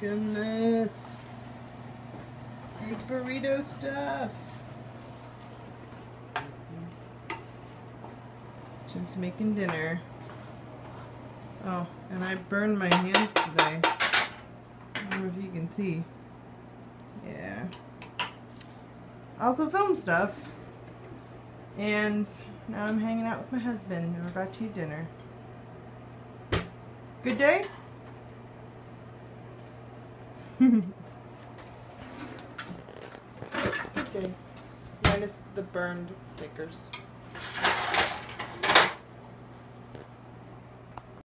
Goodness. Big burrito stuff. Jim's making dinner. Oh, and I burned my hands today. I don't know if you can see. Yeah. Also film stuff. And now I'm hanging out with my husband and we're about to eat dinner. Good day? Good day. Minus the burned stickers.